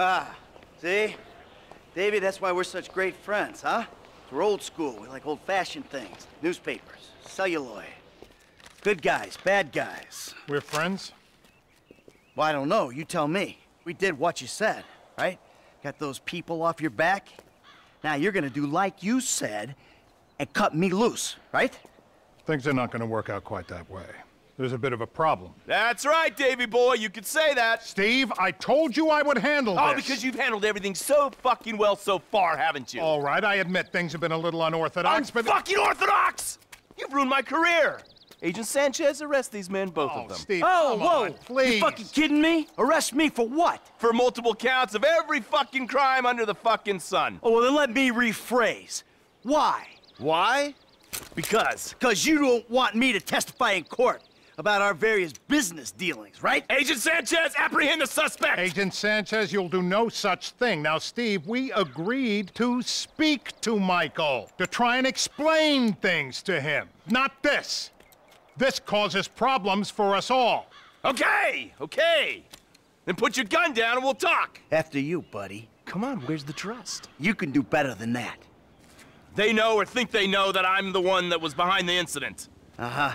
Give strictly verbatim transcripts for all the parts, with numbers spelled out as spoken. Ah, see? David, that's why we're such great friends, huh? We're old school. We like old-fashioned things. Newspapers, celluloid. Good guys, bad guys. We're friends? Well, I don't know. You tell me. We did what you said, right? Got those people off your back. Now you're gonna do like you said and cut me loose, right? Things are not gonna work out quite that way. There's a bit of a problem. That's right, Davy boy, you could say that. Steve, I told you I would handle this. Oh, because you've handled everything so fucking well so far, haven't you? All right, I admit things have been a little unorthodox, but... fucking orthodox! You've ruined my career! Agent Sanchez, arrest these men, both oh, of them. Steve, oh, come whoa! On, please. You fucking kidding me? Arrest me for what? For multiple counts of every fucking crime under the fucking sun. Oh, well, then let me rephrase. Why? Why? Because. Because you don't want me to testify in court about our various business dealings, right? Agent Sanchez, apprehend the suspect! Agent Sanchez, you'll do no such thing. Now, Steve, we agreed to speak to Michael, to try and explain things to him, not this. This causes problems for us all. Okay, okay. Then put your gun down and we'll talk. After you, buddy. Come on, where's the trust? You can do better than that. They know or think they know that I'm the one that was behind the incident. Uh-huh.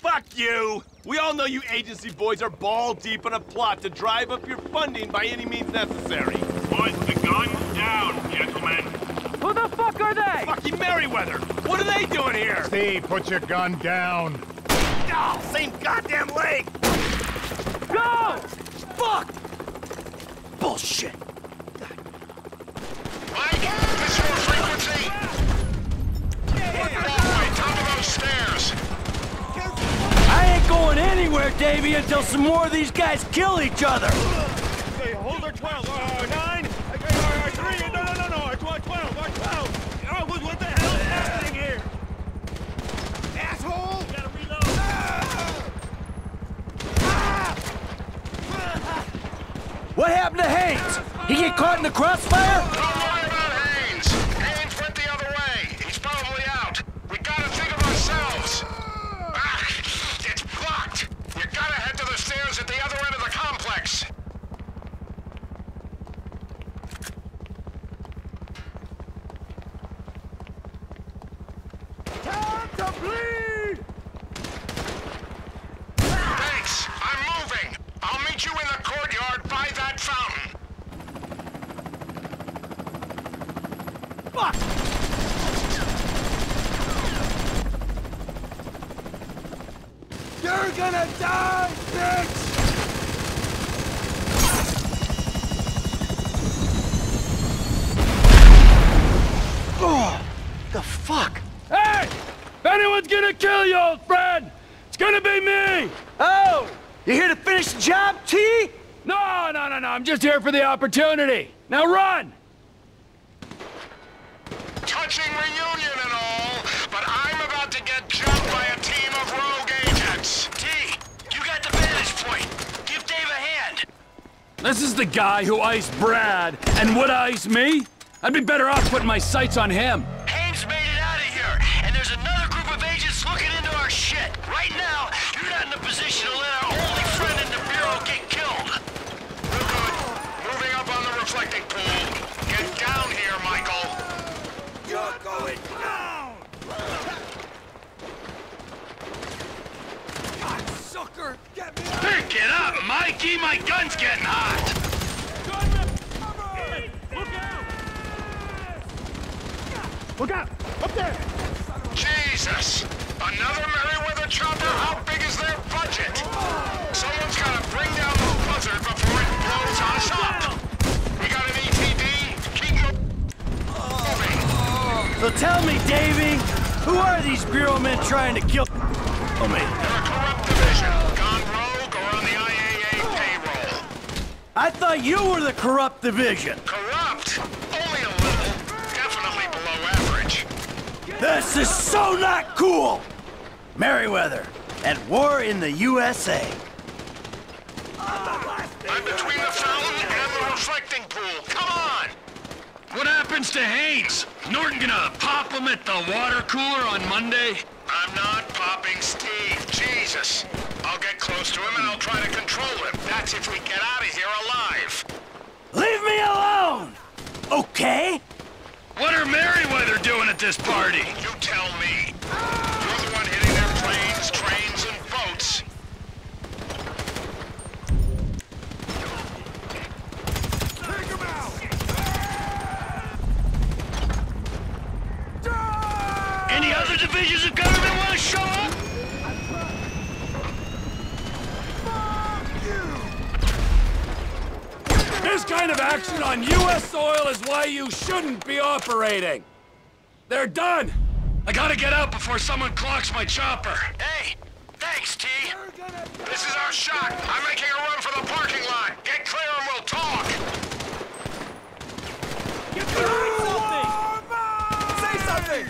Fuck you. We all know you agency boys are ball deep in a plot to drive up your funding by any means necessary. Put the guns down, gentlemen. Who the fuck are they? Fucking Merryweather. What are they doing here? Steve, put your gun down. Oh, same goddamn leg. Go! Fuck! Bullshit! Mike, this is your frequency! Boy, top of those stairs! I ain't going anywhere, Davey, until some more of these guys kill each other! Hey, hold our twelve, our nine, our three, no, no, no, no, our twelve, our twelve! Oh, what the hell is happening here? Asshole! You gotta reload! What happened to Haynes? He get caught in the crossfire? Don't worry about Haynes. Haynes went the other way. He's probably out. We gotta think of ourselves. Ah, it's blocked. We gotta head to the stairs at the other end of the complex. Time to bleed! Thanks. I'm moving. I'll meet you in the courtyard by that fountain. Fuck! You're gonna die, bitch! Oh, the fuck? Hey! If anyone's gonna kill you, old friend, it's gonna be me! Oh! You here to finish the job, T? No, no, no, no. I'm just here for the opportunity. Now run! Touching reunion and all, but I'm about to get jumped by a team of rogue agents. T, you got the vantage point. Give Dave a hand. This is the guy who iced Brad and would ice me? I'd be better off putting my sights on him. Haynes made it out of here, and there's another group of agents looking into our shit. Right now, you're not in a position to let our only friend in the Bureau get killed. We're good. Moving up on the reflecting pool. Get down here, Michael. You're going down! God, sucker! Get me out! Pick it up, Mikey! My gun's getting hot! Gunman! Cover! Look out! Look out! Up there! Jesus! Another Merryweather chopper? How big is their budget? Someone's gotta bring down the buzzard before it blows us up! We got an E T D? Keep moving! So tell me, Davey, who are these Bureau men trying to kill me? They're a corrupt division, gone rogue or on the I A A payroll. I thought you were the corrupt division! Corrupt? Only a little. Definitely below average. This is so not cool! Merryweather, at war in the U S A. I'm between the fountain and the reflecting pool. Come on! What happens to Haynes? Norton gonna pop him at the water cooler on Monday? I'm not popping Steve. Jesus. I'll get close to him and I'll try to control him. That's if we get out of here alive. Leave me alone! Okay? What are Merryweather doing at this party? You tell me. You're the one hitting their planes, trains, and boats. Take them out! Any other divisions of government want to show up? This kind of action on U S soil is why you shouldn't be operating. They're done. I gotta get out before someone clocks my chopper. Hey, thanks, T. This is our shot. I'm making a run for the parking lot. Get clear and we'll talk. You're doing something.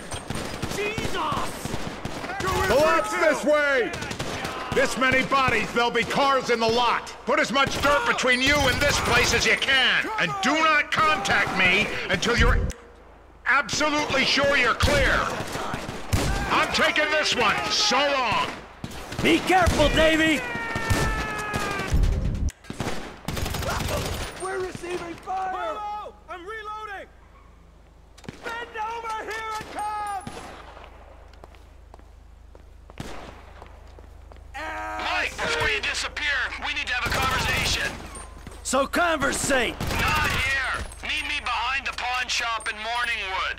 Say something. Jesus. Collapse this way. This many bodies, there'll be cars in the lot. Put as much dirt between you and this place as you can. And do not contact me until you're absolutely sure you're clear. I'm taking this one. So long. Be careful, Davey. We're receiving fire. Whoa, I'm reloading. Bend over, here it comes. Mike, before you disappear, we need to have a conversation. So conversate! Not here! Meet me behind the pawn shop in Morningwood.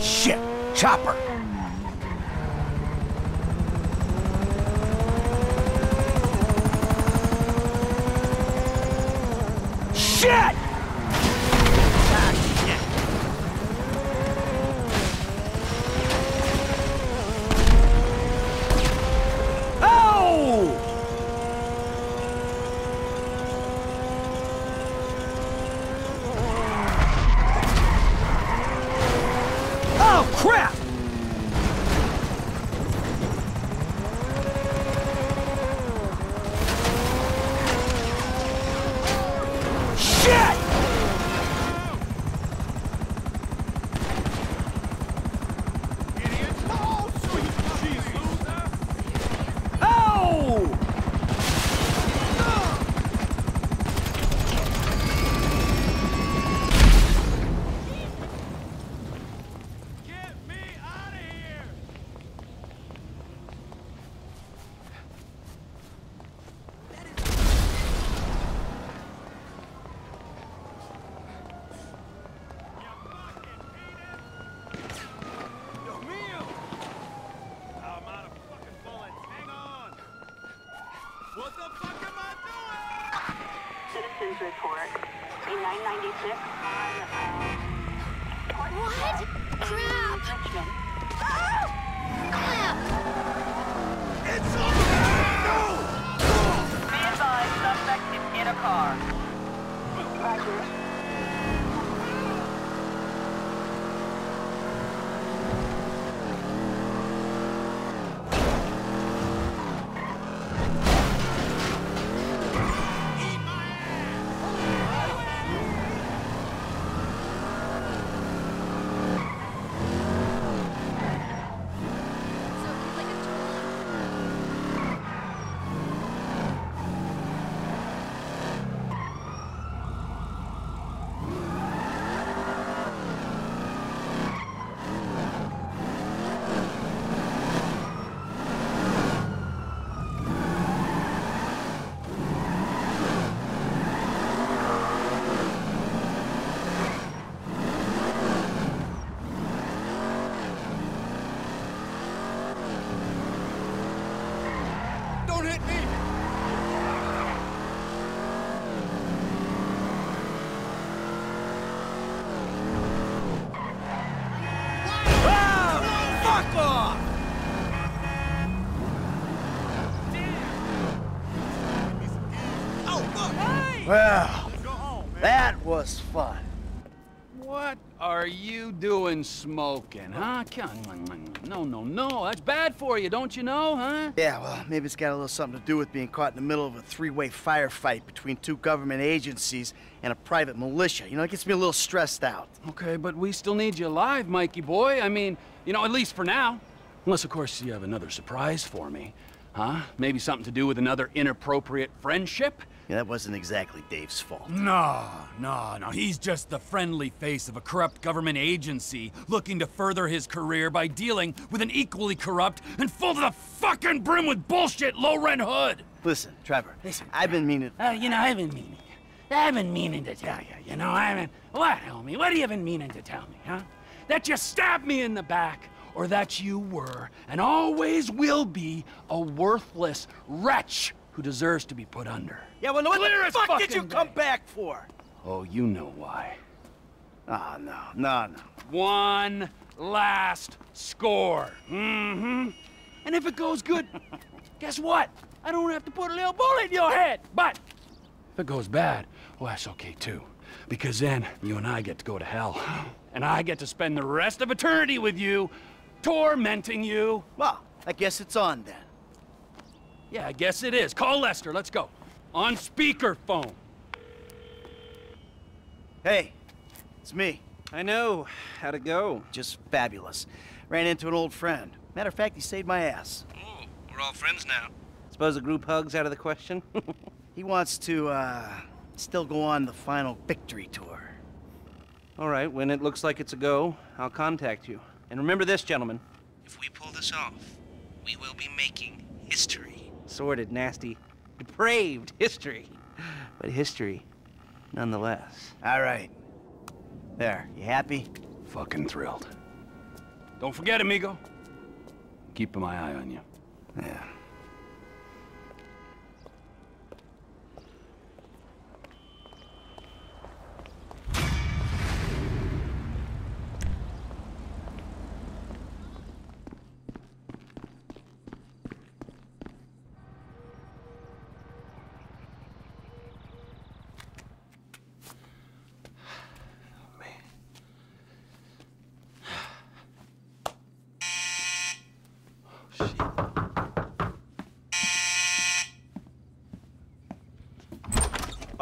Shit! Chopper! Shit! Oh! Oh, crap! was fun. What are you doing smoking, huh? No, no, no. That's bad for you, don't you know, huh? Yeah, well, maybe it's got a little something to do with being caught in the middle of a three-way firefight between two government agencies and a private militia. You know, it gets me a little stressed out. Okay, but we still need you alive, Mikey boy. I mean, you know, at least for now. Unless, of course, you have another surprise for me, huh? Maybe something to do with another inappropriate friendship? Yeah, that wasn't exactly Dave's fault. No, no, no. He's just the friendly face of a corrupt government agency looking to further his career by dealing with an equally corrupt and full to the fucking brim with bullshit low-rent hood. Listen, Trevor, Listen, I've been meaning... Uh, you know, I've been meaning... I've been meaning to tell you, you know, I mean... What, homie? What have you been meaning to tell me, huh? That you stabbed me in the back, or that you were, and always will be, a worthless wretch who deserves to be put under. Yeah, well, what the fuck did you come back for? Oh, you know why. Ah, no, no, no. One last score. Mm-hmm. And if it goes good, guess what? I don't have to put a little bullet in your head. But if it goes bad, well, that's okay, too. Because then you and I get to go to hell. And I get to spend the rest of eternity with you, tormenting you. Well, I guess it's on, then. Yeah, I guess it is. Call Lester. Let's go. On speakerphone. Hey, it's me. I know. How'd it go? Just fabulous. Ran into an old friend. Matter of fact, he saved my ass. Ooh, we're all friends now. Suppose a group hug's out of the question? He wants to, uh, still go on the final victory tour. All right, when it looks like it's a go, I'll contact you. And remember this, gentlemen. If we pull this off, we will be making history. Sordid, nasty, depraved history, but history nonetheless. All right. There, you happy? Fucking thrilled. Don't forget, amigo. Keeping my eye on you. Yeah.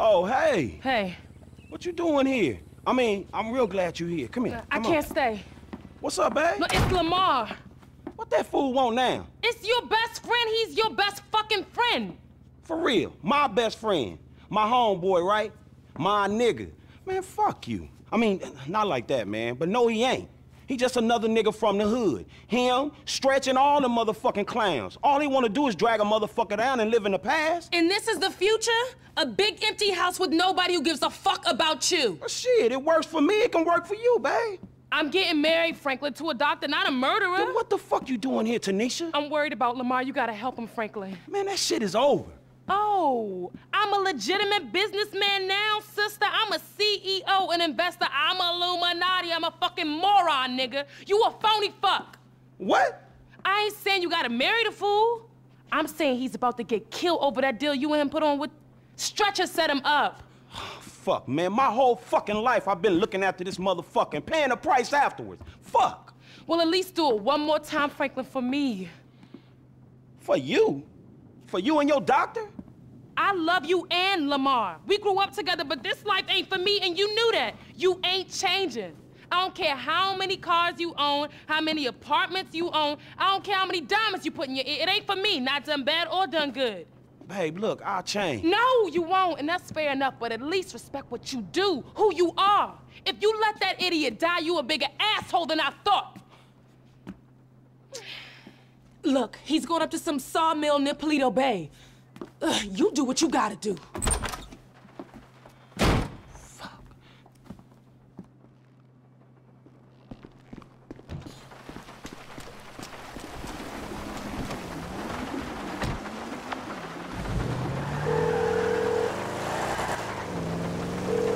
Oh, hey. Hey. What you doing here? I mean, I'm real glad you're here. Come here. Come I can't on. stay. What's up, babe? Look, it's Lamar. What that fool want now? It's your best friend. He's your best fucking friend. For real. My best friend. My homeboy, right? My nigga. Man, fuck you. I mean, not like that, man. But no, he ain't. He just another nigga from the hood. Him, Stretch, and all the motherfucking clowns. All they want to do is drag a motherfucker down and live in the past. And this is the future? A big empty house with nobody who gives a fuck about you. Well, shit, it works for me, it can work for you, babe. I'm getting married, Franklin, to a doctor, not a murderer. Then what the fuck you doing here, Tanisha? I'm worried about Lamar, you gotta help him, Franklin. Man, that shit is over. Oh, I'm a legitimate businessman now, sister. I'm a C E O and investor. I'm a Illuminati, I'm a fucking moron, nigga. You a phony fuck. What? I ain't saying you gotta marry the fool. I'm saying he's about to get killed over that deal you and him put on with Stretcher. Set him up. Oh, fuck, man. My whole fucking life I've been looking after this motherfucker and paying the price afterwards. Fuck. Well, at least do it one more time, Franklin, for me. For you? For you and your doctor? I love you and Lamar. We grew up together, but this life ain't for me, and you knew that. You ain't changing. I don't care how many cars you own, how many apartments you own. I don't care how many diamonds you put in your ear. It ain't for me, not done bad or done good. Babe, look, I'll change. No, you won't, and that's fair enough, but at least respect what you do, who you are. If you let that idiot die, you a bigger asshole than I thought. Look, he's going up to some sawmill near Palito Bay. Ugh, you do what you gotta do. Fuck.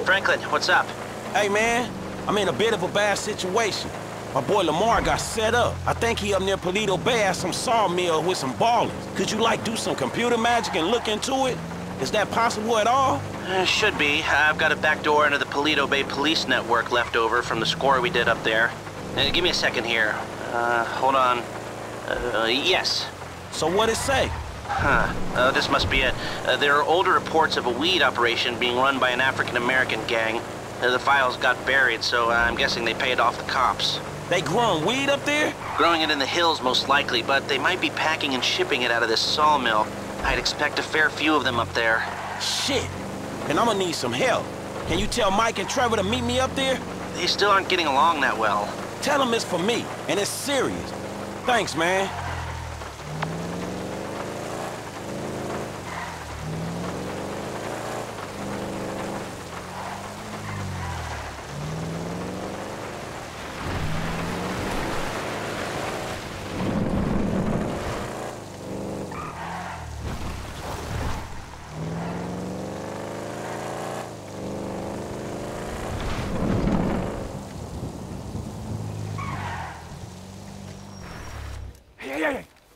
Franklin, what's up? Hey, man, I'm in a bit of a bad situation. My boy Lamar got set up. I think he up near Palito Bay at some sawmill with some ballers. Could you, like, do some computer magic and look into it? Is that possible at all? Uh, should be. I've got a back door into the Palito Bay police network left over from the score we did up there. Uh, give me a second here. Uh, hold on. Uh, yes. So what it say? Huh. Uh, this must be it. Uh, there are older reports of a weed operation being run by an African-American gang. Uh, the files got buried, so I'm guessing they paid off the cops. They growing weed up there? Growing it in the hills, most likely, but they might be packing and shipping it out of this sawmill. I'd expect a fair few of them up there. Shit. And I'm gonna need some help. Can you tell Mike and Trevor to meet me up there? They still aren't getting along that well. Tell them it's for me, and it's serious. Thanks, man.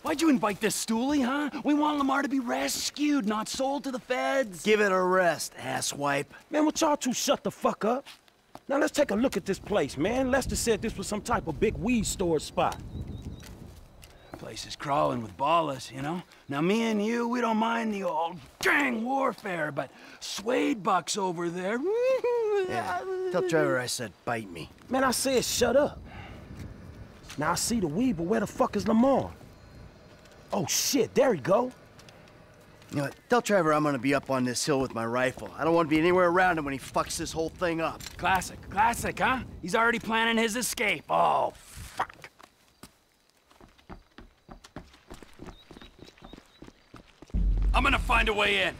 Why'd you invite this stoolie, huh? We want Lamar to be rescued, not sold to the feds. Give it a rest, asswipe. Man, would y'all two shut the fuck up? Now let's take a look at this place, man. Lester said this was some type of big weed store spot. The place is crawling with ballers, you know? Now me and you, we don't mind the old gang warfare, but Suede Buck's over there. Yeah, tell Trevor I said bite me. Man, I said shut up. Now I see the weed, but where the fuck is Lamar? Oh shit, there he go. You know what, tell Trevor I'm gonna be up on this hill with my rifle. I don't want to be anywhere around him when he fucks this whole thing up. Classic, classic, huh? He's already planning his escape. Oh, fuck. I'm gonna find a way in.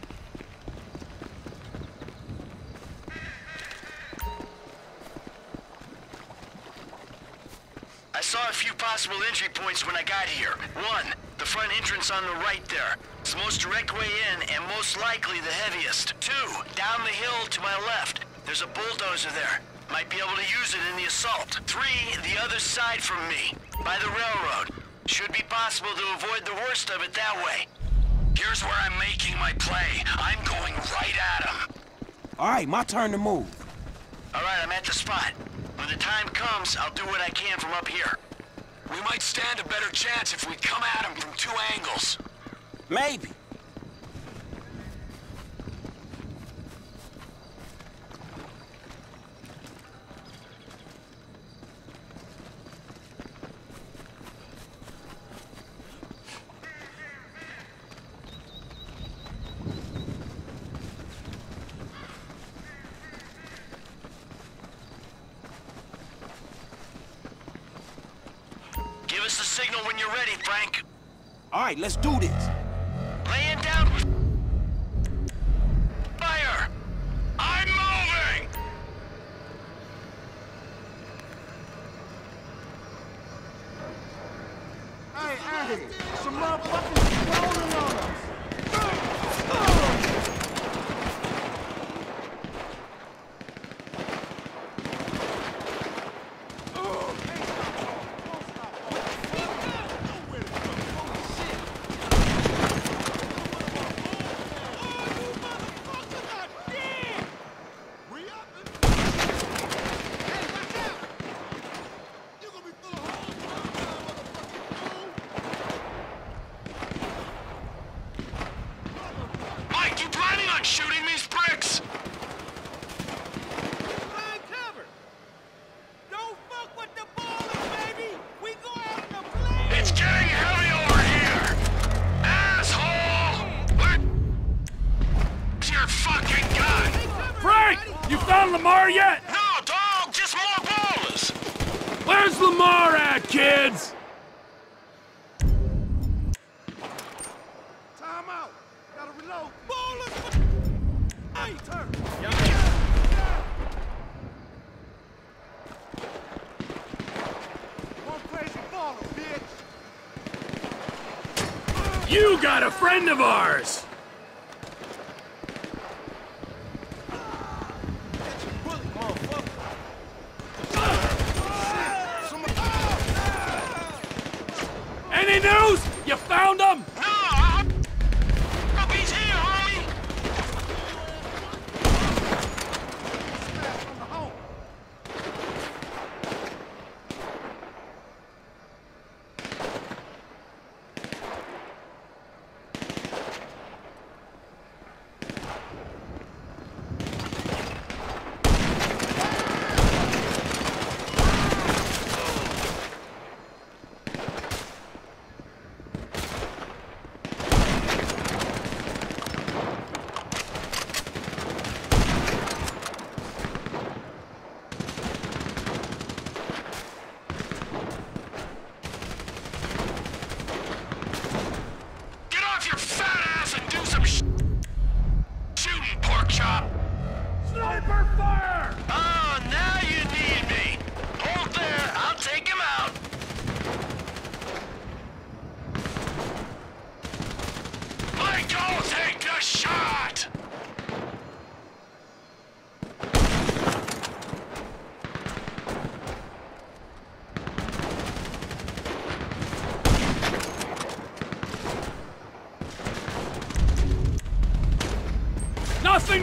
I saw a few possible entry points when I got here. One, the front entrance on the right there. It's the most direct way in and most likely the heaviest. Two, down the hill to my left. There's a bulldozer there. Might be able to use it in the assault. Three, the other side from me, by the railroad. Should be possible to avoid the worst of it that way. Here's where I'm making my play. I'm going right at him. All right, my turn to move. All right, I'm at the spot. When the time comes, I'll do what I can from up here. We might stand a better chance if we come at him from two angles. Maybe. Signal when you're ready, Frank. All right, let's do this. Laying down. Fire! I'm moving! Hey, hey! Some motherfuckers rolling on us! You got a friend of ours! Any news? You found him? No, I... He's here, homie!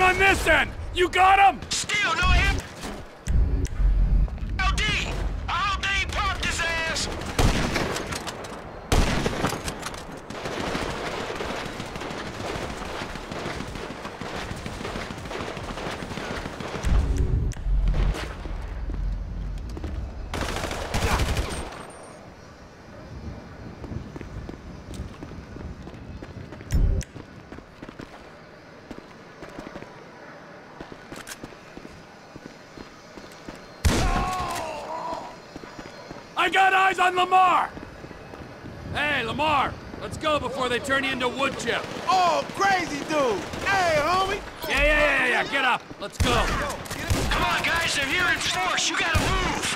on this end! You got him? Still no hit. L D! I hope they ain't popped his ass! I got eyes on Lamar! Hey, Lamar, let's go before they turn you into wood chip. Oh, crazy dude! Hey, homie! Yeah, yeah, yeah, yeah, get up. Let's go. Come on, guys, they're here in force. You gotta move!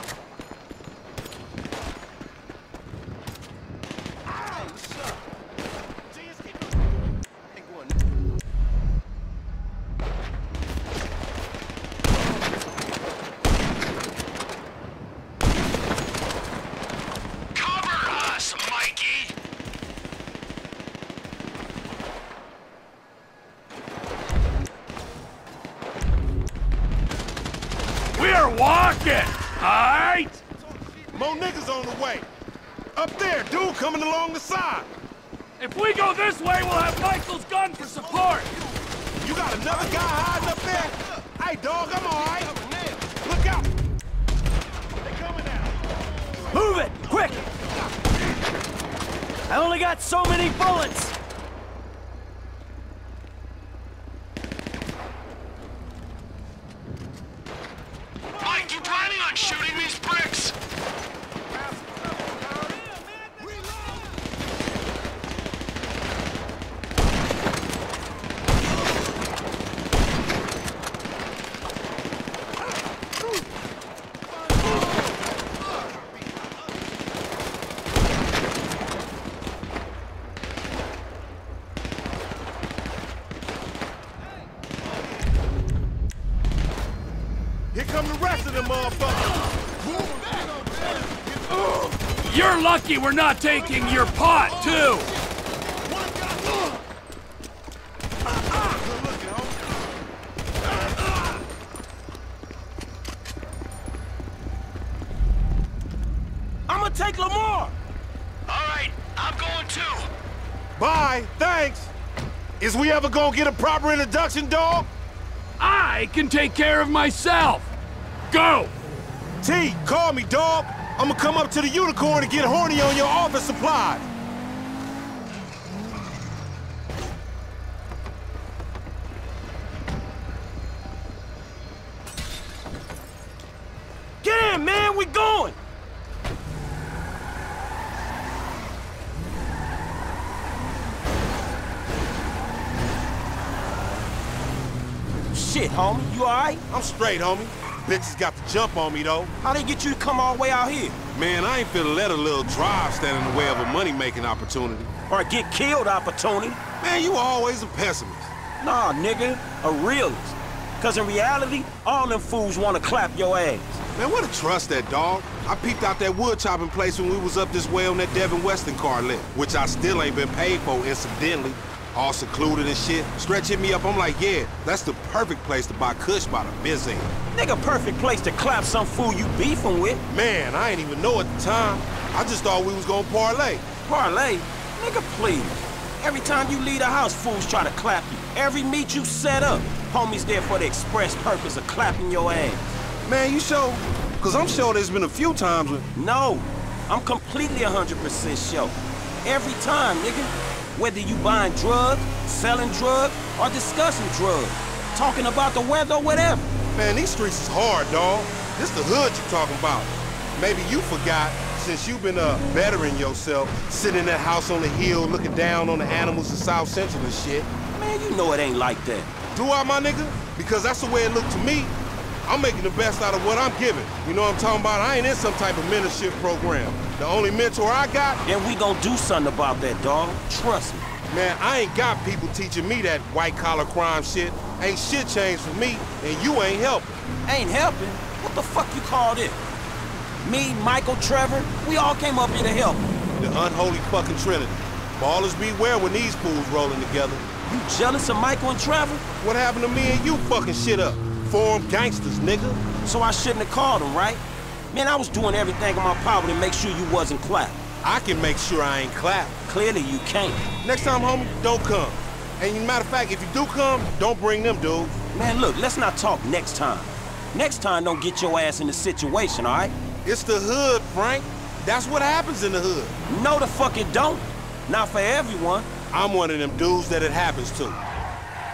You're lucky we're not taking your pot, too! I'm gonna take Lamar! Alright, I'm going too! Bye, thanks! Is we ever gonna get a proper introduction, dog? I can take care of myself! Go! T, call me, dog! I'ma come up to the Unicorn and get horny on your office supplies. Get in, man! We going! Shit, homie. You alright? I'm straight, homie. Bitches got the jump on me, though. How'd they get you to come all the way out here? Man, I ain't finna let a little drive stand in the way of a money-making opportunity. Or a get-killed opportunity. Man, you always a pessimist. Nah, nigga, a realist. Cause in reality, all them fools wanna clap your ass. Man, what a trust that, dog. I peeped out that wood-chopping place when we was up this way on that Devin Weston car lift, which I still ain't been paid for, incidentally. All secluded and shit. Stretch hit me up, I'm like, yeah, that's the perfect place to buy kush by the busy. Nigga, perfect place to clap some fool you beefing with. Man, I ain't even know at the time. I just thought we was gonna parlay. Parlay? Nigga, please. Every time you leave the house, fools try to clap you. Every meet you set up, homies there for the express purpose of clapping your ass. Man, you sure? Cause I'm sure there's been a few times when... No, I'm completely one hundred percent sure. Every time, nigga. Whether you buying drugs, selling drugs, or discussing drugs, talking about the weather or whatever. Man, these streets is hard, dawg. This the hood you talking about. Maybe you forgot, since you've been uh, bettering yourself, sitting in that house on the hill, looking down on the animals in South Central and shit. Man, you know it ain't like that. Do I, my nigga? Because that's the way it looked to me. I'm making the best out of what I'm giving. You know what I'm talking about? I ain't in some type of mentorship program. The only mentor I got... Then we gonna do something about that, dog. Trust me. Man, I ain't got people teaching me that white-collar crime shit. Ain't shit changed for me, and you ain't helping. Ain't helping? What the fuck you call this? Me, Michael, Trevor, we all came up here to help. The unholy fucking trinity. Ballers beware when these fools rolling together. You jealous of Michael and Trevor? What happened to me and you fucking shit up? Forum gangsters, nigga. So I shouldn't have called him, right? Man, I was doing everything in my power to make sure you wasn't clapped. I can make sure I ain't clapped. Clearly you can't. Next time, homie, don't come. And matter of fact, if you do come, don't bring them, dude. Man, look, let's not talk next time. Next time, don't get your ass in the situation, all right? It's the hood, Frank. That's what happens in the hood. No, the fuck it don't. Not for everyone. I'm one of them dudes that it happens to.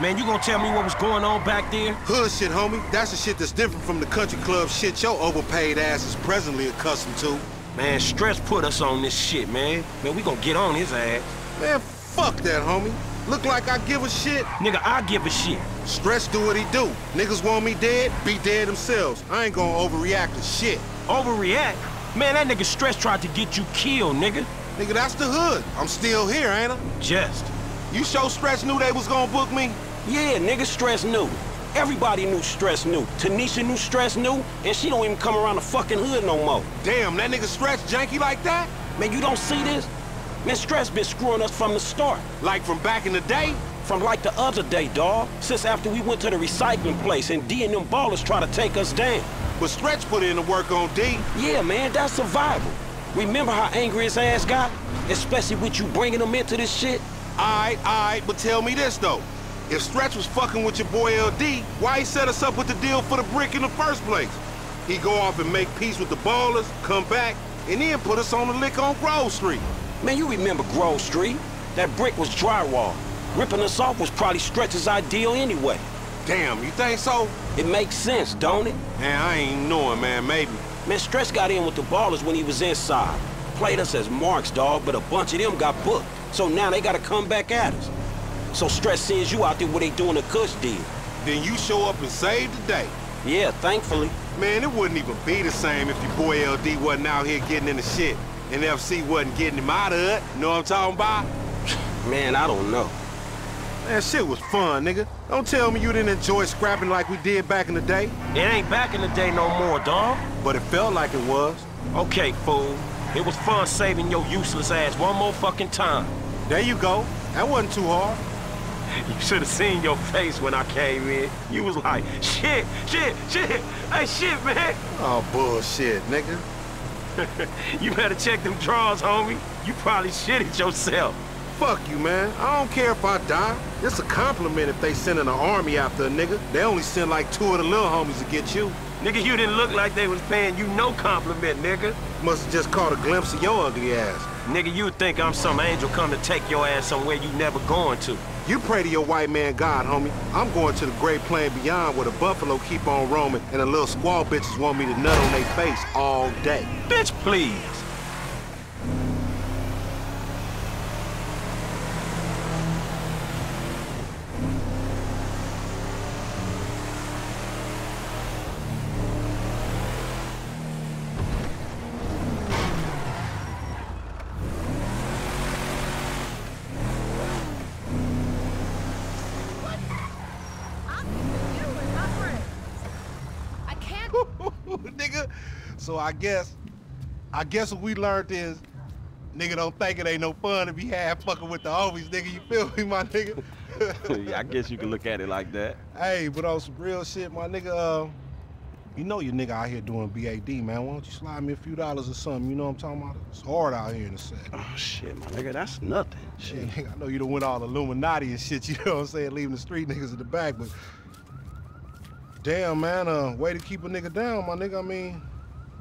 Man, you gonna tell me what was going on back there? Hood shit, homie. That's the shit that's different from the country club shit your overpaid ass is presently accustomed to. Man, Stretch put us on this shit, man. Man, we gonna get on his ass. Man, fuck that, homie. Look like I give a shit? Nigga, I give a shit. Stretch do what he do. Niggas want me dead, be dead themselves. I ain't gonna overreact to shit. Overreact? Man, that nigga Stretch tried to get you killed, nigga. Nigga, that's the hood. I'm still here, ain't I? Just. You sure Stretch knew they was gonna book me? Yeah, nigga, Stretch knew. Everybody knew Stretch knew. Tanisha knew Stretch knew, and she don't even come around the fucking hood no more. Damn, that nigga Stretch janky like that? Man, you don't see this? Man, Stretch been screwing us from the start. Like from back in the day? From like the other day, dawg. Since after we went to the recycling place and D and them ballers try to take us down. But Stretch put in the work on D. Yeah, man, that's survival. Remember how angry his ass got? Especially with you bringing him into this shit? Aight, aight, but tell me this, though. If Stretch was fucking with your boy L D, why he set us up with the deal for the brick in the first place? He go off and make peace with the ballers, come back, and then put us on the lick on Grove Street. Man, you remember Grove Street? That brick was drywall. Ripping us off was probably Stretch's ideal anyway. Damn, you think so? It makes sense, don't it? Man, I ain't knowing, man, maybe. Man, Stretch got in with the ballers when he was inside. Played us as marks, dog, but a bunch of them got booked. So now they gotta come back at us. So Stretch sends you out there where they doing the cush deal. Then you show up and save the day. Yeah, thankfully. Man, it wouldn't even be the same if your boy L D wasn't out here getting in the shit. And F C wasn't getting him out of it. Know what I'm talking about? Man, I don't know. Man, shit was fun, nigga. Don't tell me you didn't enjoy scrapping like we did back in the day. It ain't back in the day no more, dawg. But it felt like it was. Okay, fool. It was fun saving your useless ass one more fucking time. There you go. That wasn't too hard. You should have seen your face when I came in. You was like, shit, shit, shit. Hey, shit, man. Oh, bullshit, nigga. You better check them drawers, homie. You probably shitted yourself. Fuck you, man. I don't care if I die. It's a compliment if they send an army after a nigga. They only send like two of the little homies to get you. Nigga, you didn't look like they was paying you no compliment, nigga. Must've just caught a glimpse of your ugly ass. Nigga, you'd think I'm some angel come to take your ass somewhere you never going to. You pray to your white man God, homie. I'm going to the great plain beyond where the buffalo keep on roaming and the little squaw bitches want me to nut on their face all day. Bitch, please. So I guess, I guess what we learned is, nigga don't think it ain't no fun to be half fucking with the homies, nigga. You feel me, my nigga? Yeah, I guess you can look at it like that. Hey, but on some real shit, my nigga, uh, you know your nigga out here doing B A D, man. Why don't you slide me a few dollars or something? You know what I'm talking about? It's hard out here in the set. Oh, shit, my nigga, that's nothing. Shit, hey, nigga, I know you done went all Illuminati and shit, you know what I'm saying, leaving the street niggas in the back, but damn, man, uh, way to keep a nigga down, my nigga. I mean,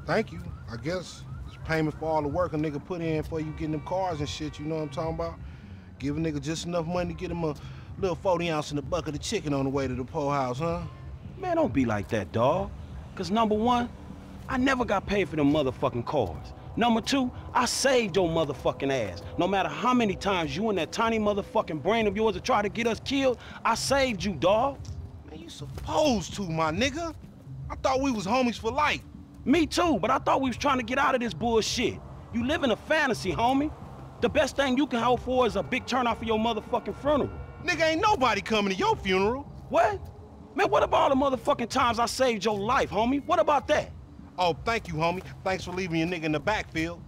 thank you, I guess. It's payment for all the work a nigga put in for you getting them cars and shit, you know what I'm talking about? Give a nigga just enough money to get him a little forty ounce in the bucket of chicken on the way to the poor house, huh? Man, don't be like that, dawg. Cause number one, I never got paid for them motherfucking cars. Number two, I saved your motherfucking ass. No matter how many times you and that tiny motherfucking brain of yours have tried to get us killed, I saved you, dawg. Man, you supposed to, my nigga. I thought we was homies for life. Me too, but I thought we was trying to get out of this bullshit. You live in a fantasy, homie. The best thing you can hope for is a big turnout for your motherfucking funeral. Nigga, ain't nobody coming to your funeral. What? Man, what about all the motherfucking times I saved your life, homie? What about that? Oh, thank you, homie. Thanks for leaving your nigga in the backfield.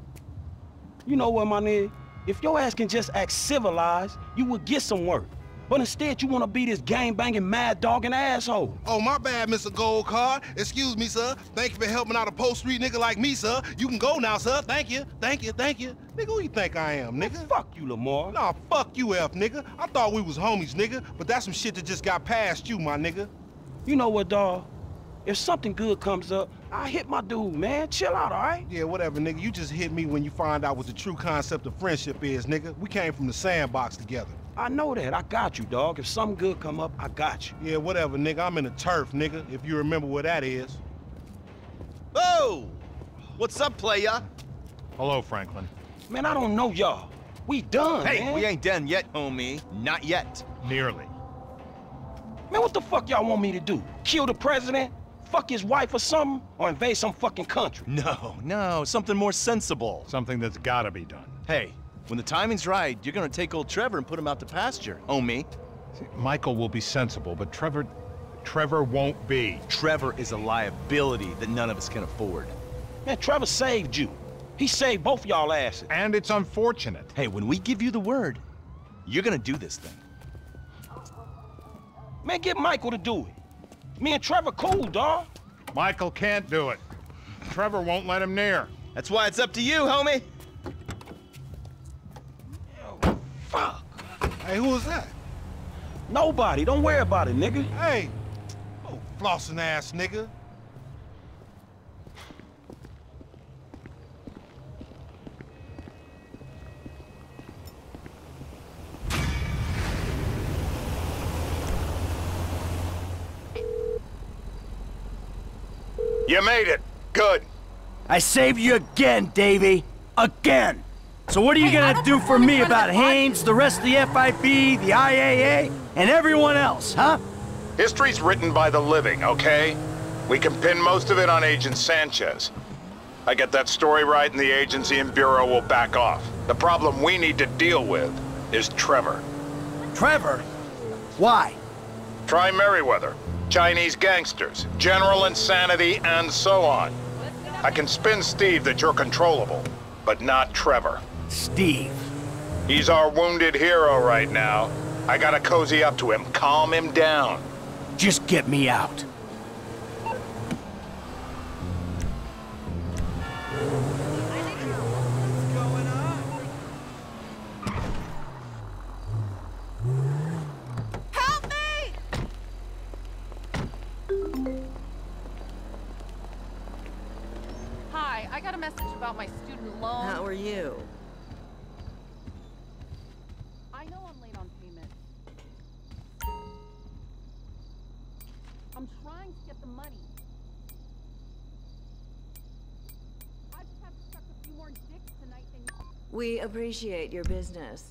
You know what, my nigga? If your ass can just act civilized, you would get some work. But instead, you want to be this gang-banging, mad-dogging asshole. Oh, my bad, Mister Gold Card. Excuse me, sir. Thank you for helping out a post street nigga like me, sir. You can go now, sir. Thank you. Thank you. Thank you. Nigga, who you think I am, nigga? Well, fuck you, Lamar. Nah, fuck you, F, nigga. I thought we was homies, nigga, but that's some shit that just got past you, my nigga. You know what, dawg? If something good comes up, I hit my dude, man. Chill out, all right? Yeah, whatever, nigga. You just hit me when you find out what the true concept of friendship is, nigga. We came from the sandbox together. I know that. I got you, dog. If something good come up, I got you. Yeah, whatever, nigga. I'm in the turf, nigga, if you remember where that is. Oh! What's up, playa? Hello, Franklin. Man, I don't know y'all. We done, Hey, man. We ain't done yet, homie. Not yet. Nearly. Man, what the fuck y'all want me to do? Kill the president? Fuck his wife or something? Or invade some fucking country? No, no. Something more sensible. Something that's gotta be done. Hey. When the timing's right, you're gonna take old Trevor and put him out to pasture, homie. See, Michael will be sensible, but Trevor... Trevor won't be. Trevor is a liability that none of us can afford. Man, Trevor saved you. He saved both y'all asses. And it's unfortunate. Hey, when we give you the word, you're gonna do this thing. Man, get Michael to do it. Me and Trevor cool, dawg. Michael can't do it. Trevor won't let him near. That's why it's up to you, homie. Fuck. Hey, who was that? Nobody. Don't worry about it, nigga. Hey. Oh, flossing ass nigga. You made it. Good. I saved you again, Davey. Again. So what are you hey, gonna do for me about Haynes, the rest of the F I B, the I A A, and everyone else, huh? History's written by the living, okay? We can pin most of it on Agent Sanchez. I get that story right and the agency and bureau will back off. The problem we need to deal with is Trevor. Trevor? Why? Try Merryweather, Chinese gangsters, general insanity, and so on. I can spin Steve that you're controllable, but not Trevor. Steve. He's our wounded hero right now. I gotta cozy up to him, calm him down. Just get me out. We appreciate your business.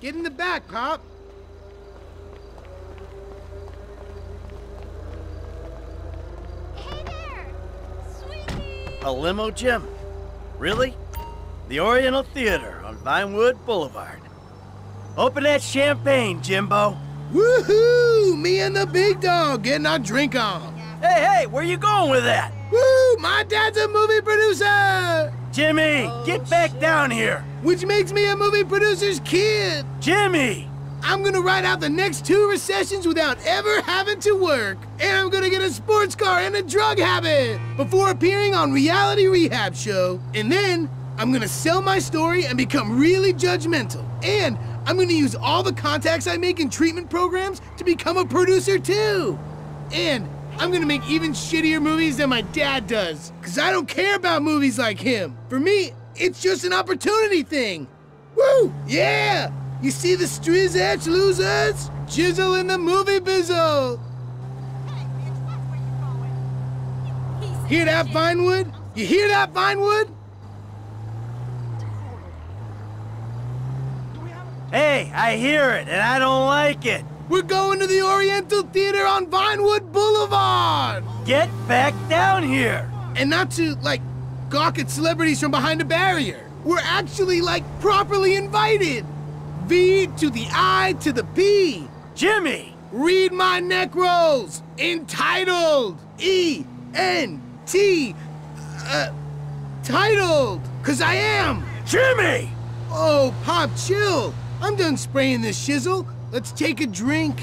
Get in the back, Pop. A limo, Jim? Really? The Oriental Theater on Vinewood Boulevard. Open that champagne, Jimbo. Woohoo! Me and the big dog getting our drink on. Hey, hey, where you going with that? Woo! My dad's a movie producer! Jimmy, oh, get back shit. down here. Which makes me a movie producer's kid. Jimmy! I'm gonna ride out the next two recessions without ever having to work. And I'm gonna get a sports car and a drug habit before appearing on Reality Rehab Show. And then I'm gonna sell my story and become really judgmental. And I'm gonna use all the contacts I make in treatment programs to become a producer too. And I'm gonna make even shittier movies than my dad does. Cause I don't care about movies like him. For me, it's just an opportunity thing. Woo, yeah! You see the striz edge losers? Jizzle in the movie bizzle! Hey, bitch, that's where you're going. Hear that, Vinewood? You hear that, Vinewood? Hey, I hear it, and I don't like it. We're going to the Oriental Theater on Vinewood Boulevard! get back down here! And not to, like, gawk at celebrities from behind a barrier. We're actually, like, properly invited! V to the I to the P! Jimmy! Read my necros! Entitled! E N T! Uh, titled! 'Cause I am! Jimmy! Oh, Pop, chill! I'm done spraying this shizzle. Let's take a drink.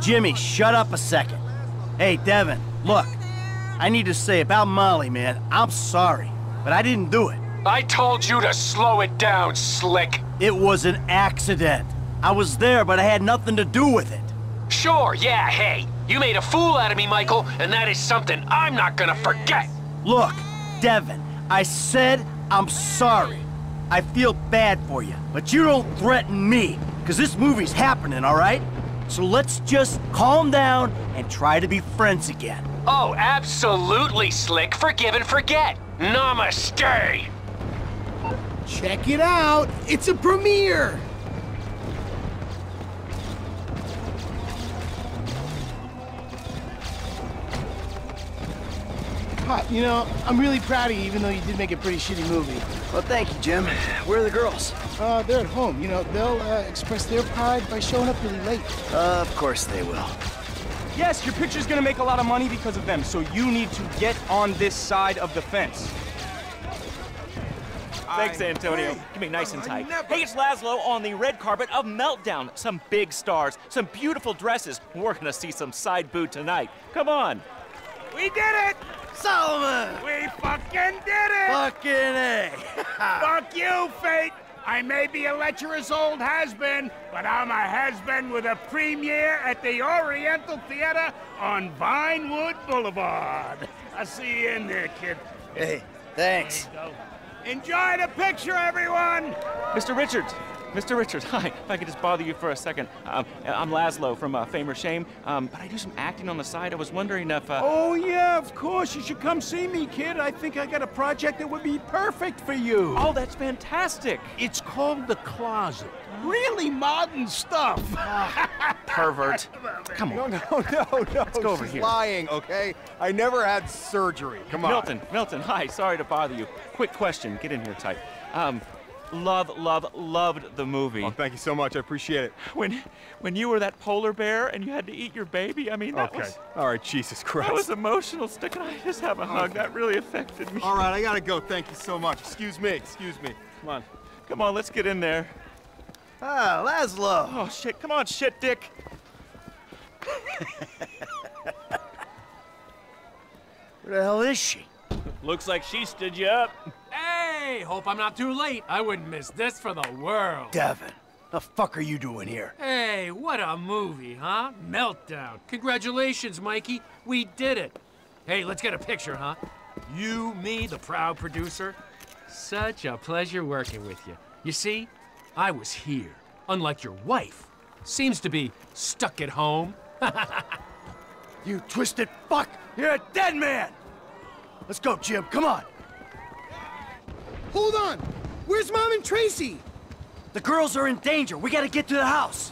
Jimmy, shut up a second. Hey, Devin, look. I need to say about Molly, man, I'm sorry, but I didn't do it. I told you to slow it down, Slick. It was an accident. I was there, but I had nothing to do with it. Sure, yeah, hey. You made a fool out of me, Michael, and that is something I'm not gonna forget. Look, Devin, I said I'm sorry. I feel bad for you, but you don't threaten me, because this movie's happening, all right? So let's just calm down and try to be friends again. Oh, absolutely, Slick. Forgive and forget. Namaste! Check it out. It's a premiere. Pop, you know, I'm really proud of you, even though you did make a pretty shitty movie. Well, thank you, Jim. Where are the girls? Uh, they're at home. You know, they'll uh, express their pride by showing up really late. Uh, of course they will. Yes, your picture's gonna make a lot of money because of them, so you need to get on this side of the fence. Thanks, Antonio. Give me nice and tight. Hey, it's Laszlo on the red carpet of Meltdown. Some big stars, some beautiful dresses. We're gonna see some side boob tonight. Come on. We did it! Solomon! We fucking did it! Fucking A! Fuck you, Fate! I may be a lecherous old has-been, but I'm a has-been with a premiere at the Oriental Theater on Vinewood Boulevard. I'll see you in there, kid. Hey, thanks. Enjoy the picture, everyone! Mister Richards! Mister Richards, hi. If I could just bother you for a second. Um, I'm Laszlo from uh, Fame or Shame, um, but I do some acting on the side. I was wondering if... Uh... Oh, yeah, of course. You should come see me, kid. I think I got a project that would be perfect for you. Oh, that's fantastic. It's called The Closet. Really modern stuff. Uh, pervert. Come on. No, no, no, no. Let's go over She's here. Lying, okay? I never had surgery. Come on. Milton, Milton, hi. Sorry to bother you. Quick question. Get in here tight. Um... Love, love, loved the movie. Oh, thank you so much. I appreciate it. When, when you were that polar bear and you had to eat your baby, I mean, that okay. was... All right, Jesus Christ. That was emotional. Can I just have a hug? Oh. That really affected me. All right, I gotta go. Thank you so much. Excuse me. Excuse me. Come on. Come on, let's get in there. Ah, Laszlo. Oh, shit. Come on, shit dick. Where the hell is she? Looks like she stood you up. Hey, hope I'm not too late. I wouldn't miss this for the world. Devin, the fuck are you doing here? Hey, what a movie, huh? Meltdown. Congratulations, Mikey. We did it. Hey, let's get a picture, huh? You, me, the proud producer. Such a pleasure working with you. You see, I was here, unlike your wife. Seems to be stuck at home. You twisted fuck! You're a dead man! Let's go, Jim. Come on. Hold on! Where's Mom and Tracy? The girls are in danger. We gotta get to the house.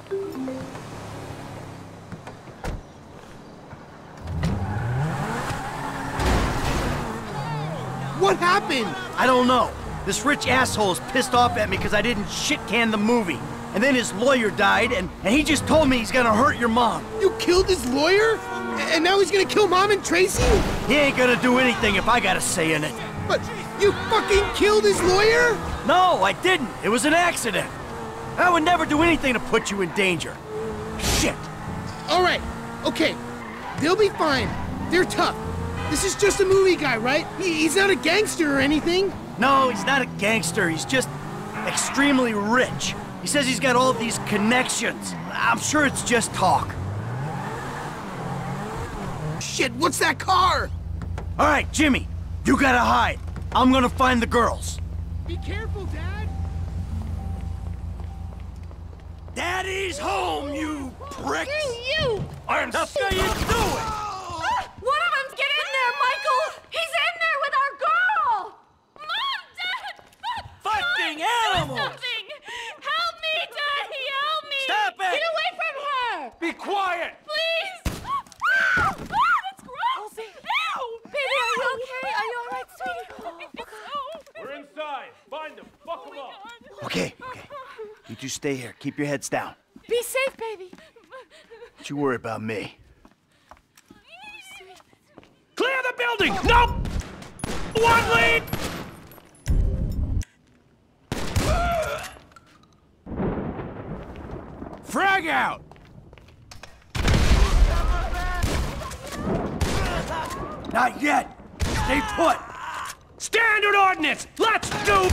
What happened? I don't know. This rich asshole is pissed off at me because I didn't shit-can the movie. And then his lawyer died, and, and he just told me he's gonna hurt your mom. You killed his lawyer? And now he's gonna kill Mom and Tracy? He ain't gonna do anything if I got a say in it. But... you fucking killed his lawyer? No, I didn't. It was an accident. I would never do anything to put you in danger. Shit. All right. Okay. They'll be fine. They're tough. This is just a movie guy, right? He he's not a gangster or anything. No, he's not a gangster. He's just extremely rich. He says he's got all of these connections. I'm sure it's just talk. Shit, what's that car? All right, Jimmy, you gotta hide. I'm gonna find the girls. Be careful, Dad! Daddy's home, you pricks! You! I'm not saying do it! Ah, one of them's get in there, Michael! He's in there with our girl! Mom, Dad! Fucking Mom, animals! Do something! Help me, Daddy! Help me! Stop it! Get away from her! Be quiet! Please! Ah! Okay, okay. You two stay here. Keep your heads down. Be safe, baby. Don't you worry about me. Clear the building! Oh. Nope! One lead! Frag out! Not yet! Stay put! Standard ordnance! Let's do...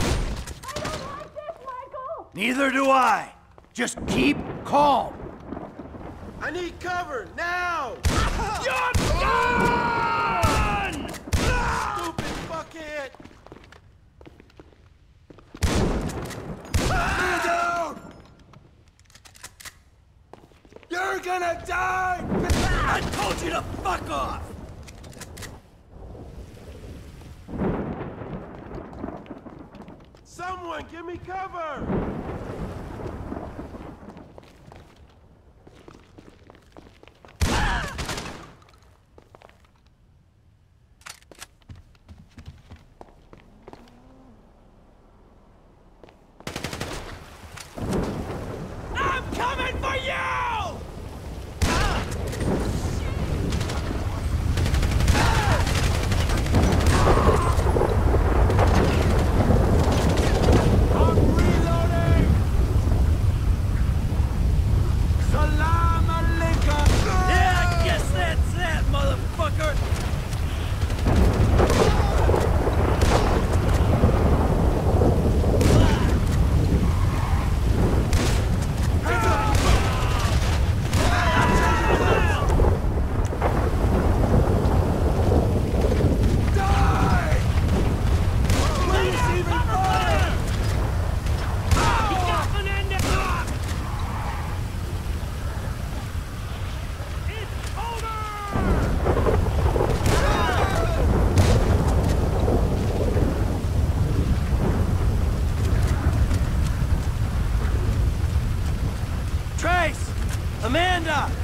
I don't like this, Michael! Neither do I! Just keep calm! I need cover, now! You're done! Stupid bucket! You're down! You're gonna die! I told you to fuck off! Someone, give me cover! I'm coming for you!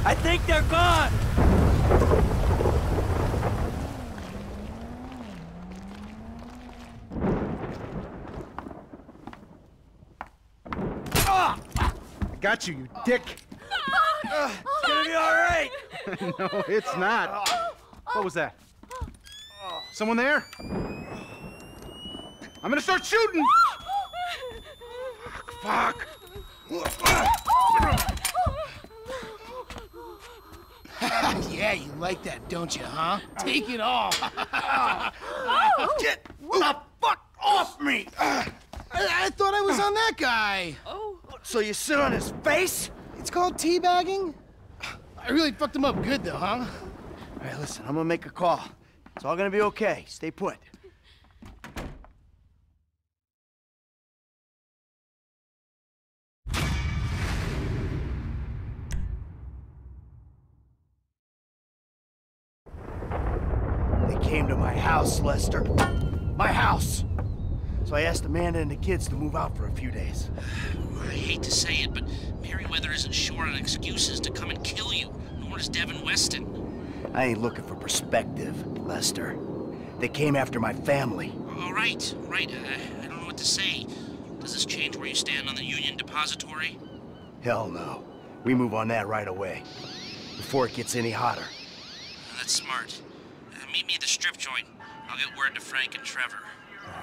I think they're gone! Ah! I got you, you dick! Uh, it's gonna be all right! No, it's not. What was that? Someone there? I'm gonna start shooting! Fuck, fuck! Yeah, you like that, don't you, huh? Take it off. Oh. Get the fuck off me! I, I thought I was on that guy. Oh. So you sit on his face? It's called teabagging. I really fucked him up good, though, huh? All right, listen, I'm gonna make a call. It's all gonna be okay. Stay put. Came to my house, Lester. My house! So I asked Amanda and the kids to move out for a few days. I hate to say it, but Merryweather isn't short on excuses to come and kill you, nor is Devin Weston. I ain't looking for perspective, Lester. They came after my family. All right, all right. I, I don't know what to say. Does this change where you stand on the Union Depository? Hell no. We move on that right away, before it gets any hotter. That's smart. Meet me at the strip joint. I'll get word to Frank and Trevor. All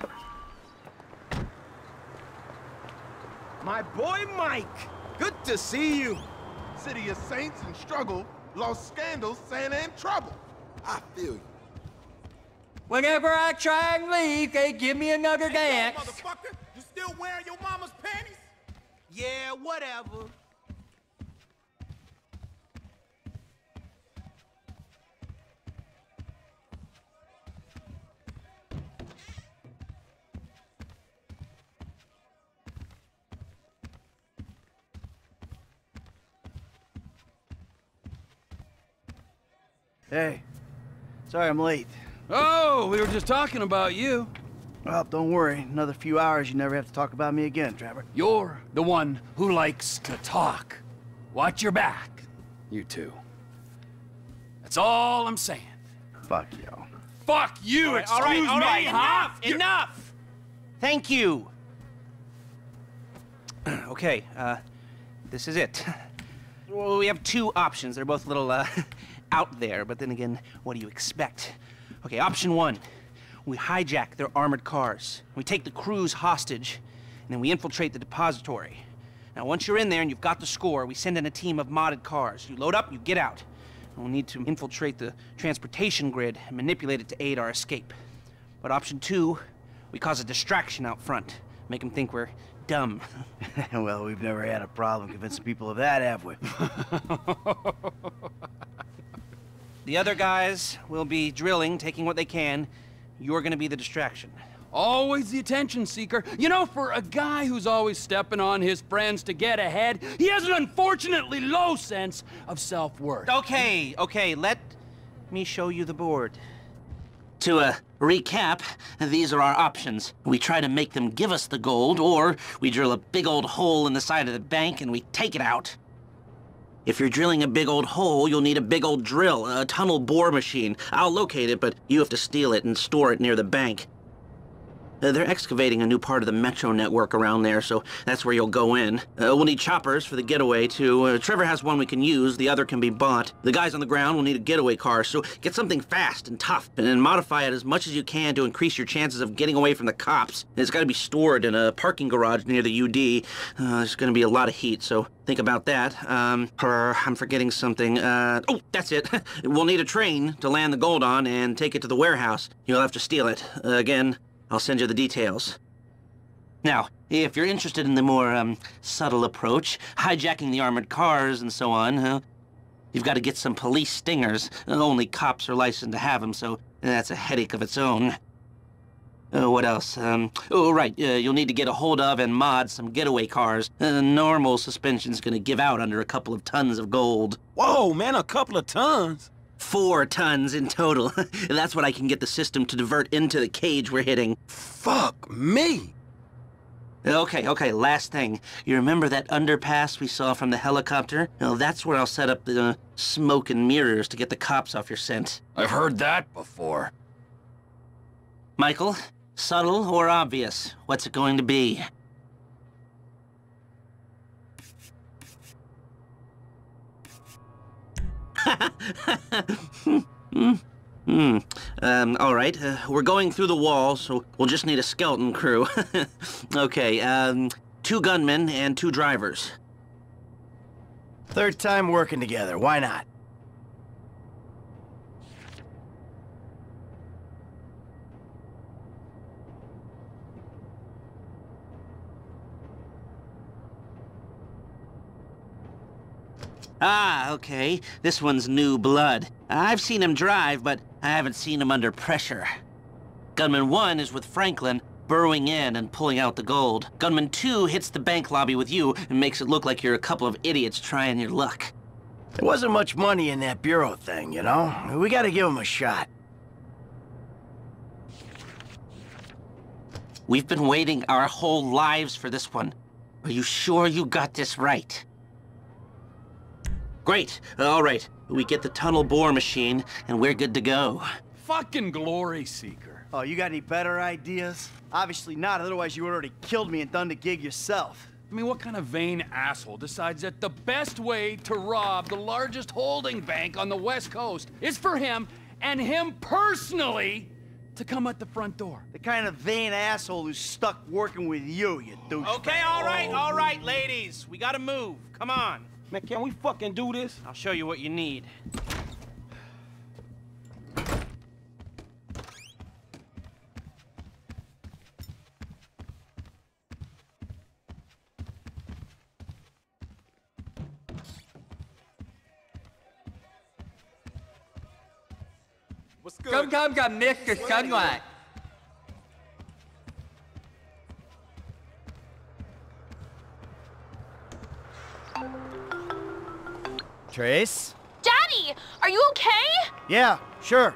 right. My boy Mike, good to see you. City of saints and struggle, lost scandals, sin and trouble. I feel you. Whenever I try and leave, they give me another hey, dance. Yo, motherfucker, you still wearing your mama's panties? Yeah, whatever. Hey, sorry I'm late. Oh, we were just talking about you. Well, don't worry. Another few hours, you never have to talk about me again, Trevor. You're the one who likes to talk. Watch your back, you two. That's all I'm saying. Fuck you. Fuck you, all right, excuse all right, all right, me, enough, huh? Enough! Thank you. Okay, uh, this is it. Well, we have two options. They're both a little uh, out there, but then again, what do you expect? Okay, option one, we hijack their armored cars. We take the crews hostage, and then we infiltrate the depository. Now, once you're in there and you've got the score, we send in a team of modded cars. You load up, you get out. We'll need to infiltrate the transportation grid and manipulate it to aid our escape. But option two, we cause a distraction out front. Make them think we're dumb. Well, we've never had a problem convincing people of that, have we? The other guys will be drilling, taking what they can. You're gonna be the distraction. Always the attention seeker. You know, for a guy who's always stepping on his friends to get ahead, he has an unfortunately low sense of self-worth. Okay, okay, let me show you the board. To uh, recap, these are our options. We try to make them give us the gold, or we drill a big old hole in the side of the bank and we take it out. If you're drilling a big old hole, you'll need a big old drill, a tunnel bore machine. I'll locate it, but you have to steal it and store it near the bank. Uh, they're excavating a new part of the metro network around there, so that's where you'll go in. Uh, we'll need choppers for the getaway, too. Uh, Trevor has one we can use, the other can be bought. The guys on the ground will need a getaway car, so get something fast and tough, and then modify it as much as you can to increase your chances of getting away from the cops. And it's gotta be stored in a parking garage near the U D. Uh, there's gonna be a lot of heat, so think about that. Um, or I'm forgetting something. Uh, oh, that's it. We'll need a train to land the gold on and take it to the warehouse. You'll have to steal it. Uh, again, I'll send you the details. Now, if you're interested in the more, um, subtle approach, hijacking the armored cars and so on, uh, you've got to get some police stingers. Only cops are licensed to have them, so that's a headache of its own. Uh, what else? Um, oh, right, uh, you'll need to get a hold of and mod some getaway cars. Uh, normal suspension's gonna give out under a couple of tons of gold. Whoa, man, a couple of tons? Four tons in total. That's what I can get the system to divert into the cage we're hitting. Fuck me! Okay, okay, last thing. You remember that underpass we saw from the helicopter? Well, that's where I'll set up the uh, smoke and mirrors to get the cops off your scent. I've heard that before. Michael, subtle or obvious? What's it going to be? mm, mm. Um, all right, uh, we're going through the wall, so we'll just need a skeleton crew. Okay, um, two gunmen and two drivers. Third time working together, why not? Ah, okay. This one's new blood. I've seen him drive, but I haven't seen him under pressure. Gunman one is with Franklin, burrowing in and pulling out the gold. Gunman two hits the bank lobby with you and makes it look like you're a couple of idiots trying your luck. There wasn't much money in that bureau thing, you know? We gotta give him a shot. We've been waiting our whole lives for this one. Are you sure you got this right? Great. All right. We get the tunnel bore machine, and we're good to go. Fucking glory seeker. Oh, you got any better ideas? Obviously not, otherwise you would already killed me and done the gig yourself. I mean, what kind of vain asshole decides that the best way to rob the largest holding bank on the West Coast is for him, and him personally, to come at the front door? The kind of vain asshole who's stuck working with you, you douchebag. Okay, all right, all right, ladies. We gotta move. Come on. Man, can we fucking do this? I'll show you what you need. What's good? Come, come, come, Mister Sunlight. Trace? Daddy, are you okay? Yeah, sure.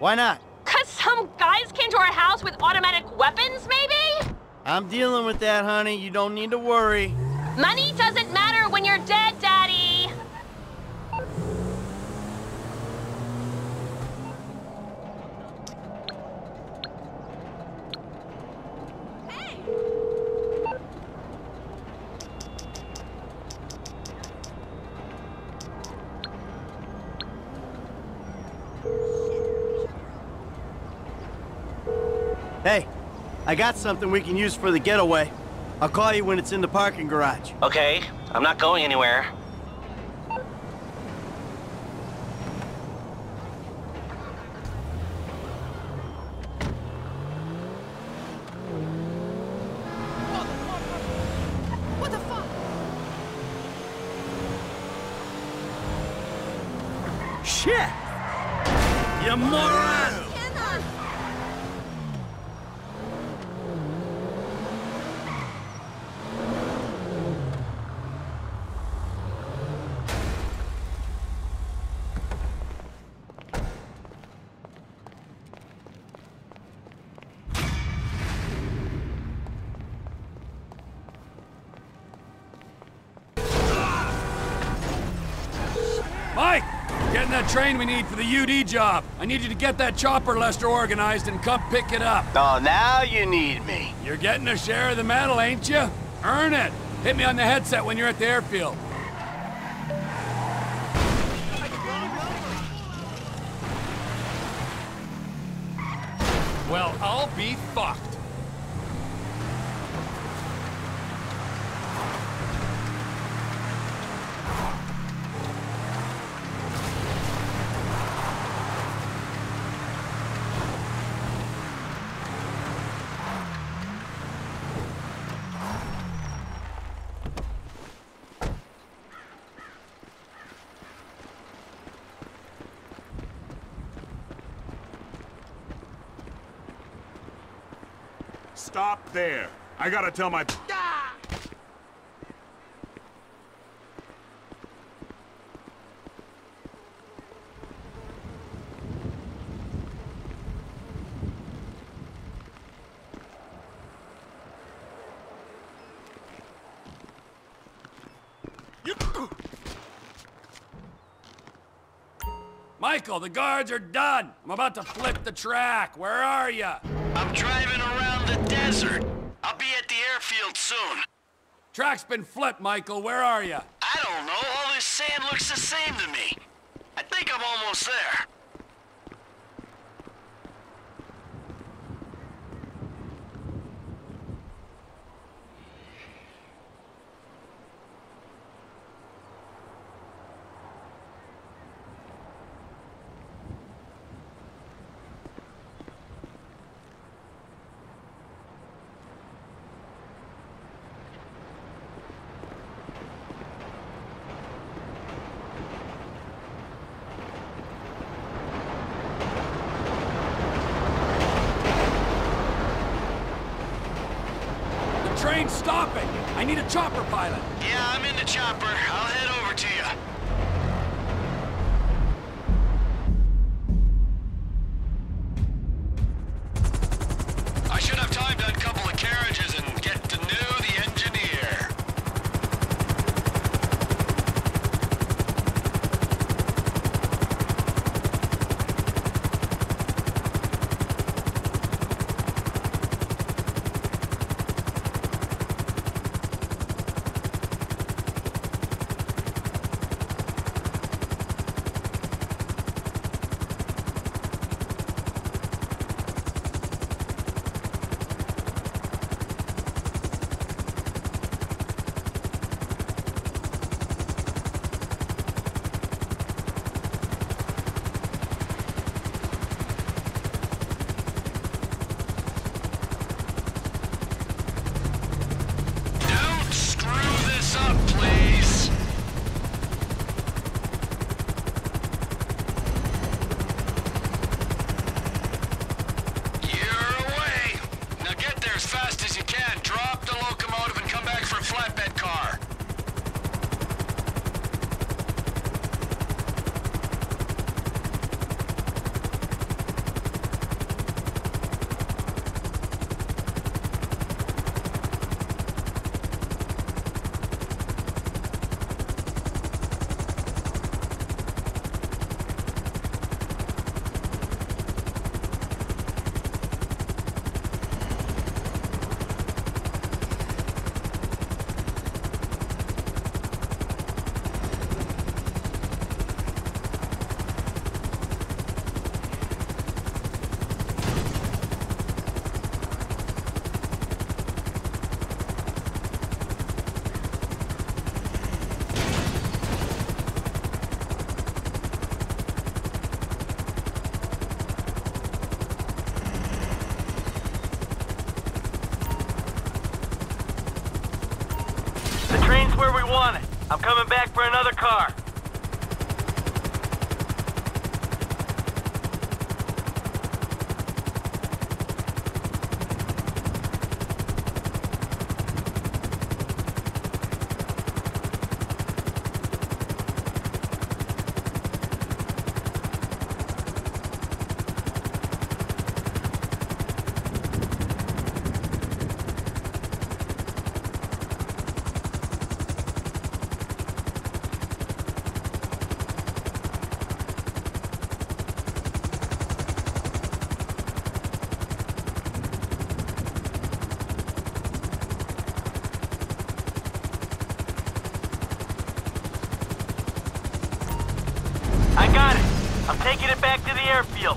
Why not? Cause some guys came to our house with automatic weapons, maybe? I'm dealing with that, honey. You don't need to worry. Money doesn't matter when you're dead, Daddy. Hey! Hey, I got something we can use for the getaway. I'll call you when it's in the parking garage. Okay, I'm not going anywhere. Train we need for the U D job. I need you to get that chopper, Lester, organized and come pick it up. Oh, now you need me. You're getting a share of the medal, ain't you? Earn it. Hit me on the headset when you're at the airfield. Well, I'll be fucked. Stop there. I gotta tell my... Ah! Michael, the guards are done. I'm about to flip the track. Where are you? I'm driving around the desert. I'll be at the airfield soon. Track's been flipped, Michael. Where are you? I don't know. All this sand looks the same to me. I think I'm almost there. Stopping! I need a chopper pilot! Yeah, I'm in the chopper. I'll head over to you. I should have time to uncouple the carriages and get to know the should want it. I'm coming back for another car. Taking it back to the airfield.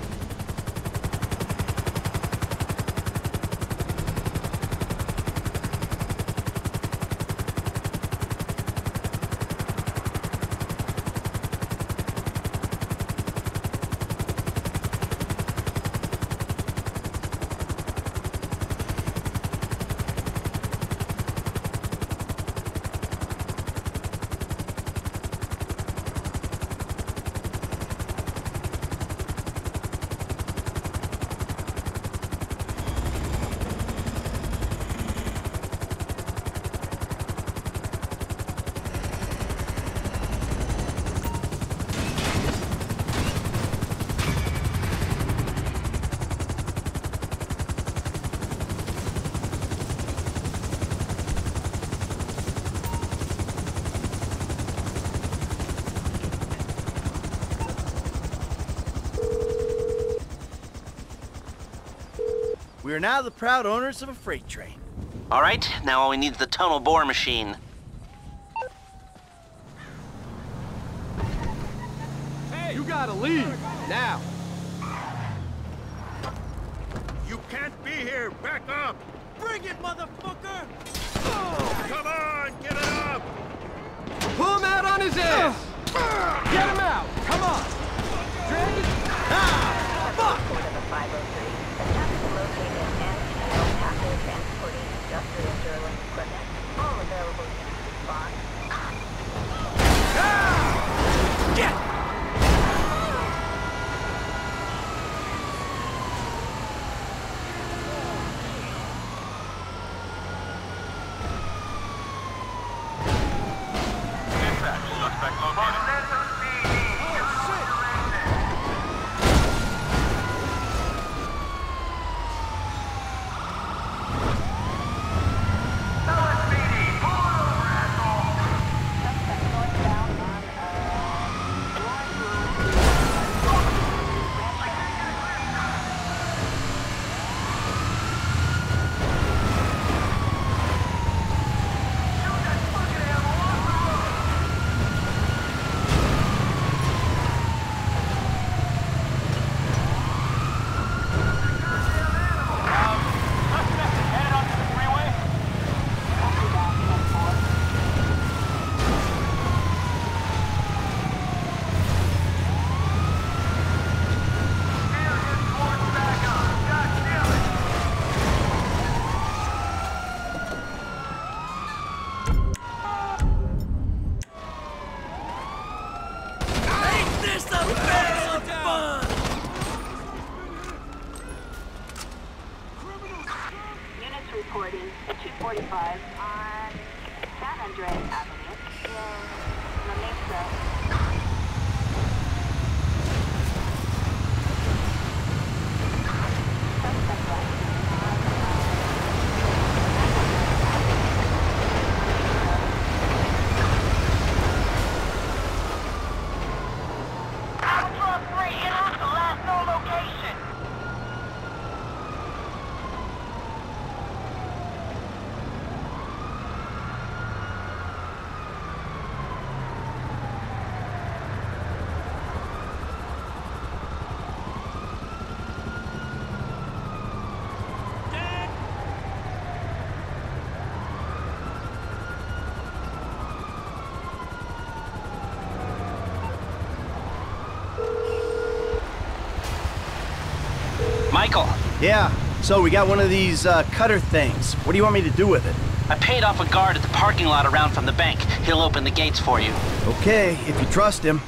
We are now the proud owners of a freight train. All right, now all we need is the tunnel bore machine. Hey, you gotta leave, now. You can't be here, back up. Bring it, motherfucker. Oh. Come on, get it up. Pull him out on his ass. Uh. Get him out, come on. Drag it. Ah, fuck. Michael. Yeah, so we got one of these uh, cutter things. What do you want me to do with it? I paid off a guard at the parking lot around from the bank. He'll open the gates for you. Okay, if you trust him.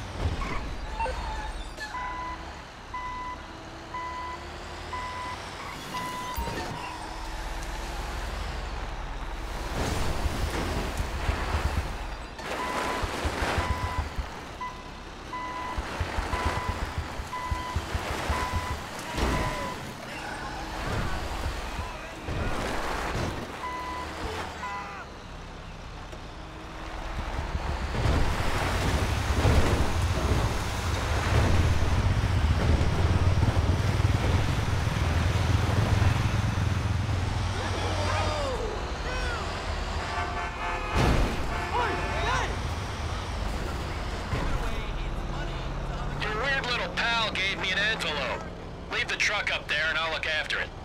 Gave me an antelope. Leave the truck up there and I'll look after it.